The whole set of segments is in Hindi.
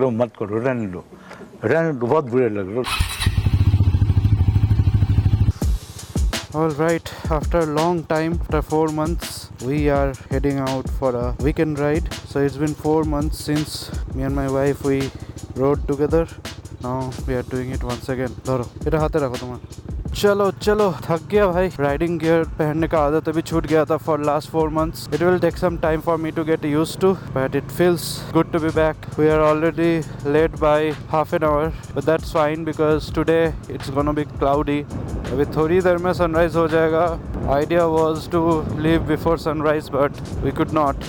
लग मत करो, रहने लो, रहने दो, बहुत बुरे लग रहे। All right, after long time, after 4 months, we are heading out for a weekend ride. So it's been 4 months since me and my wife we rode together. Now we are doing it once again. धरो, इधर हाथे रखो तुम्हारे। चलो चलो, थक गया भाई। राइडिंग गियर पहनने का आदत अभी छूट गया था for last 4 months. It will take some time for me to get used to, but it feels good to be back. We are already late by half an hour, but that's fine because today it's gonna be cloudy. अभी थोड़ी देर में सनराइज हो जाएगा. Idea was to leave before sunrise, but we could not.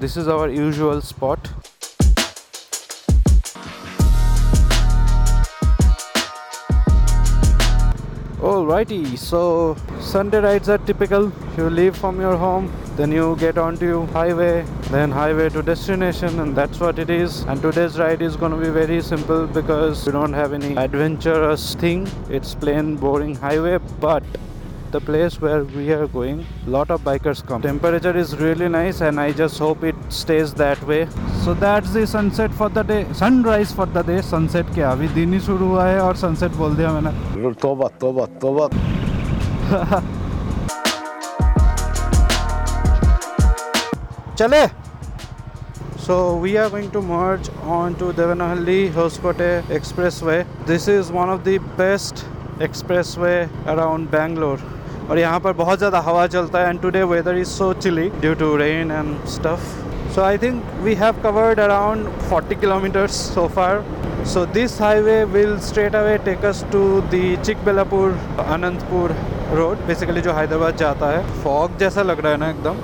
This is our usual spot. Alrighty, so Sunday rides are typical. You leave from your home, then you get onto your highway, then highway to destination, and that's what it is. And today's ride is going to be very simple because we don't have any adventurous thing. It's plain boring highway, but the place where we are going, lot of bikers come. Temperature is really nice and I just hope it stays that way. So that's the sunset for the day, sunrise for the day. sunset क्या अभी दिन ही शुरू हुआ है और sunset बोल दिया मैंने। तोबा तोबा तोबा। चले। So we are going to merge on to Devanahalli Hoshpate Expressway. This is one of the best expressway around Bangalore. और यहाँ पर बहुत ज़्यादा हवा चलता है and today weather is so chilly due to rain and stuff. So I think we have covered around 40 kilometres so far. So this highway will straight away take us to the Chikballapur Anantapur road, basically जो हैदराबाद जाता है. फॉग जैसा लग रहा है ना एकदम.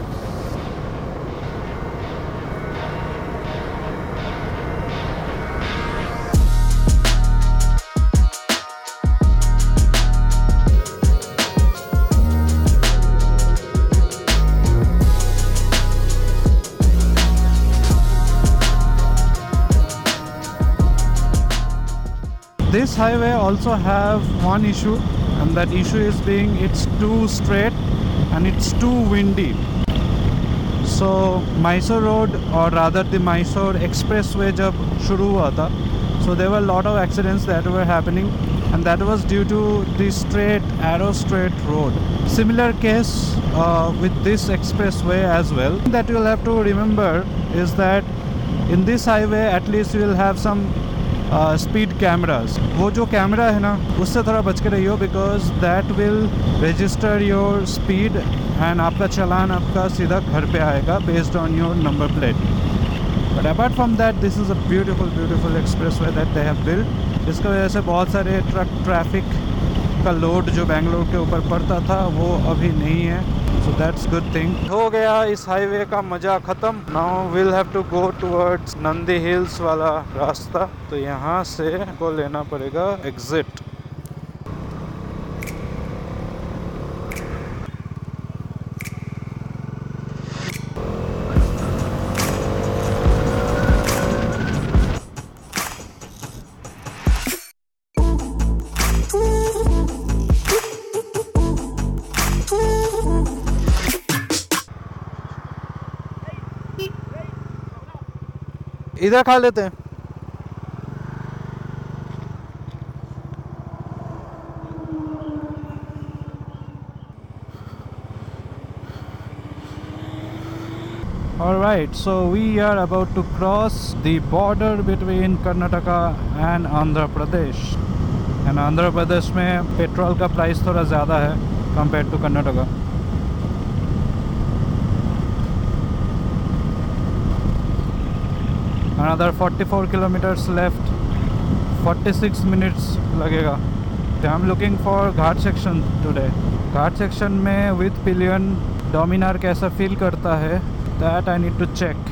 This highway also have one issue, and that issue is being it's too straight and it's too windy. So Mysore Road, or rather the Mysore Expressway जब शुरू हुआ था, so there were a lot of accidents that were happening, and that was due to the straight, arrow straight road. Similar case with this expressway as well. That you'll have to remember is that in this highway at least you'll have some speed cameras. वो जो कैमरा है ना उससे थोड़ा बच के रहियो because that will register your speed and आपका चलान आपका सीधा घर पे आएगा based on your number plate. But apart from that this is a beautiful beautiful expressway that they have build. इसका वजह से बहुत सारे ट्रक ट्रैफिक का लोड जो बेंगलोर के ऊपर पड़ता था वो अभी नहीं है. So that's good thing. हो गया इस हाईवे का मज़ा ख़त्म. Now will have to go towards Nandi Hills वाला रास्ता. तो यहाँ से को लेना पड़ेगा एग्ज़िट. इधर खा लेते हैं. Alright, so we are about to cross the border between Karnataka and Andhra Pradesh. And Andhra Pradesh में पेट्रोल का प्राइस थोड़ा ज़्यादा है compare to Karnataka. Another 44 kilometers left, 46 minutes लगेगा. So I'm looking for ghat section today. Ghat section में with pillion डोमिनार कैसा फील करता है that I need to check.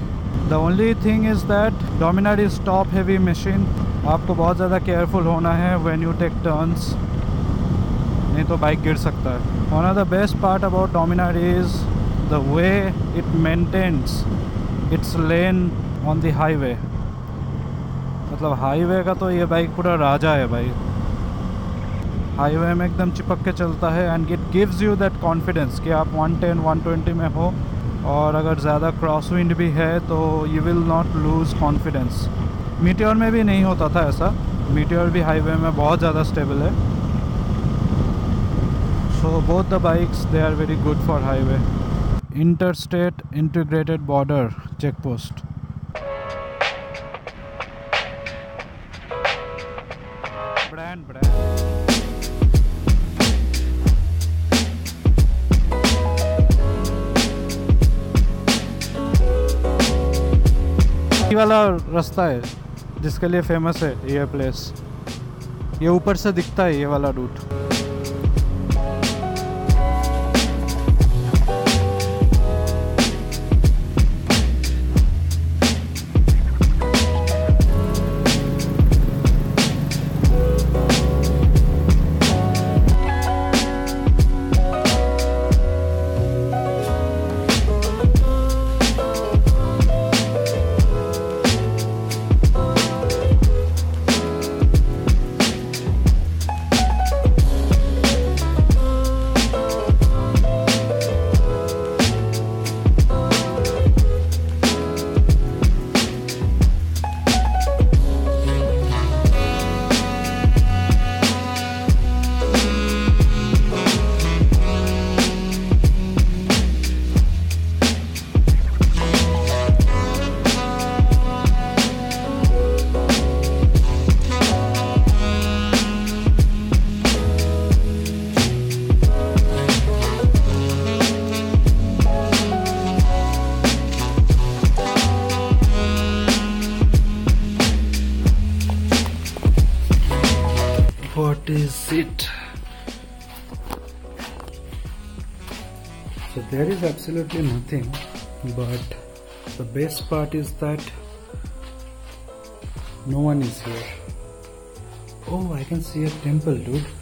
The only thing is that Dominar is top heavy machine. आपको बहुत ज़्यादा careful होना है when you take turns, नहीं तो बाइक गिर सकता है. One of the best part about Dominar is the way it maintains its lane on the highway. मतलब हाईवे का तो ये बाइक पूरा राजा है भाई. हाईवे में एकदम चिपक के चलता है and it gives you that confidence कि आप 110 120 में हो और अगर ज़्यादा क्रॉस विंड भी है तो you will not lose confidence. Meteor में भी नहीं होता था ऐसा, मीटियोर भी हाईवे में बहुत ज़्यादा स्टेबल है। So both the bikes they are very good for highway. Interstate integrated border check post. वाला रास्ता है जिसके लिए फेमस है ये प्लेस। ये ऊपर से दिखता है ये वाला route. What is it? So there is absolutely nothing, but the best part is that no one is here. Oh, I can see a temple, dude.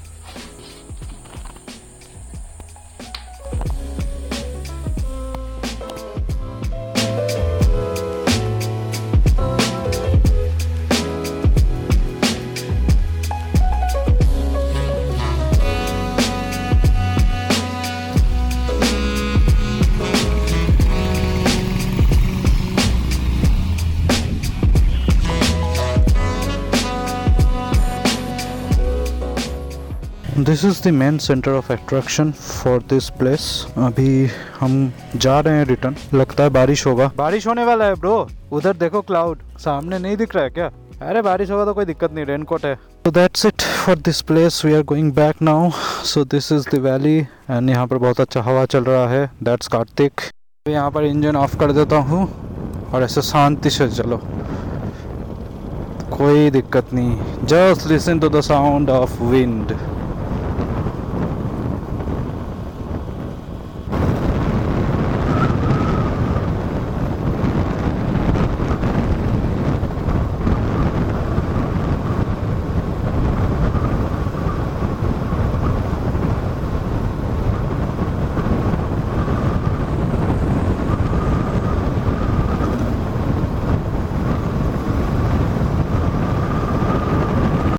This is the main centre of attraction for this place. अभी हम जा रहे हैं रिटर्न। लगता है बारिश होगा, बारिश होने वाला है ब्रो। उधर देखो क्लाउड, सामने नहीं दिख रहा है क्या? अरे बारिश होगा तो कोई दिक्कत नहीं, रेनकोट है। So that's it for this place, we are going back now. So this is the valley and यहाँ पर बहुत अच्छा हवा चल रहा है। दैट्स कार्तिक। यहाँ पर इंजन ऑफ कर देता हूँ और ऐसे शांति से चलो, कोई दिक्कत नहीं। Just listen to the sound of wind.